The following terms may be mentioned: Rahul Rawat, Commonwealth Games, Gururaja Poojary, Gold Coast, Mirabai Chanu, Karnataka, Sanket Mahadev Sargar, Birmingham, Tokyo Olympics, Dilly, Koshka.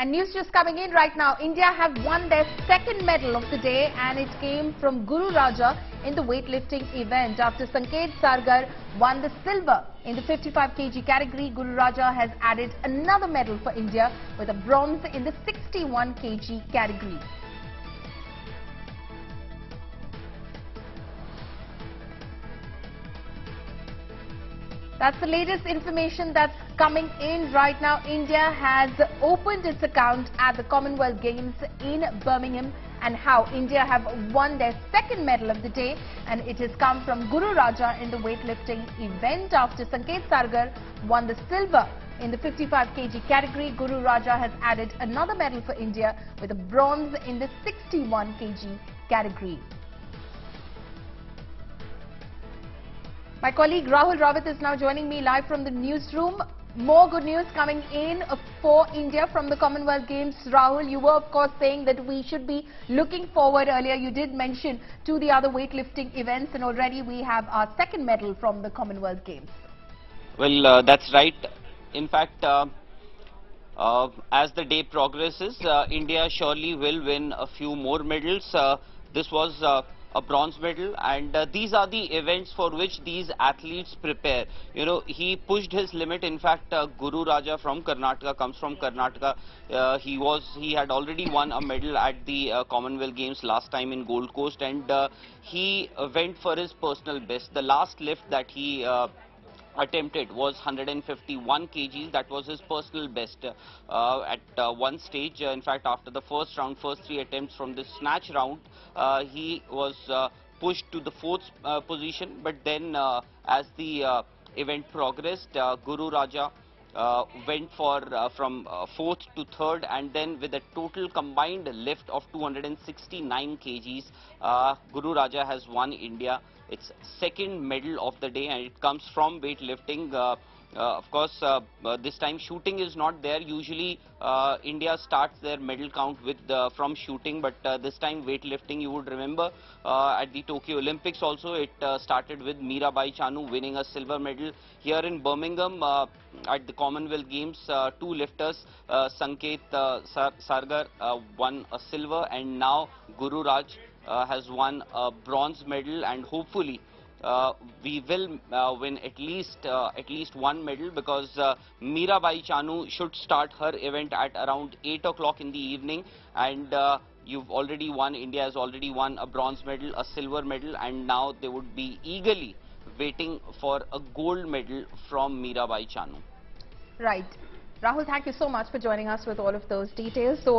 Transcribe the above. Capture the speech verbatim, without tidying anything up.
And news just coming in right now, India have won their second medal of the day, and it came from Gururaja in the weightlifting event. After Sanket Sargar won the silver in the fifty-five kilogram category, Gururaja has added another medal for India with a bronze in the sixty-one kilogram category. That's the latest information that's coming in right now. India has opened its account at the Commonwealth Games in Birmingham, and how India have won their second medal of the day, and it has come from Gururaja in the weightlifting event. After Sanket Sargar won the silver in the fifty-five kilogram category, Gururaja has added another medal for India with a bronze in the sixty-one kilogram category. My colleague Rahul Rawat is now joining me live from the newsroom. More good news coming in for India from the Commonwealth Games. Rahul, you were of course saying that we should be looking forward earlier. You did mention to the other weightlifting events, and already we have our second medal from the Commonwealth Games. Well, uh, that's right. In fact, uh, uh, as the day progresses, uh, India surely will win a few more medals. Uh, this was... Uh, a bronze medal, and uh, these are the events for which these athletes prepare. You know, he pushed his limit. In fact, uh, Gururaja from Karnataka comes from Karnataka. Uh, he was he had already won a medal at the uh, Commonwealth Games last time in Gold Coast, and uh, he went for his personal best. The last lift that he uh, attempted was one hundred fifty-one kilograms. That was his personal best uh, at uh, one stage. Uh, in fact, after the first round, first three attempts from the snatch round, uh, he was uh, pushed to the fourth uh, position. But then uh, as the uh, event progressed, uh, Gururaja uh, went for uh, from uh, fourth to third, and then with a total combined lift of two hundred sixty-nine kilograms, uh, Gururaja has won India its second medal of the day, and it comes from weightlifting. Uh, uh, of course, uh, uh, this time shooting is not there. Usually, uh, India starts their medal count with uh, from shooting, but uh, this time weightlifting. You would remember uh, at the Tokyo Olympics also, it uh, started with Mirabai Chanu winning a silver medal. Here in Birmingham, uh, at the Commonwealth Games, uh, two lifters, uh, Sanket uh, Sar Sargar uh, won a silver, and now Gururaj Uh, has won a bronze medal, and hopefully uh, we will uh, win at least uh, at least one medal, because uh, Mirabai Chanu should start her event at around eight o'clock in the evening, and uh, you've already won, India has already won a bronze medal, a silver medal, and now they would be eagerly waiting for a gold medal from Mirabai Chanu. Right. Rahul, thank you so much for joining us with all of those details. So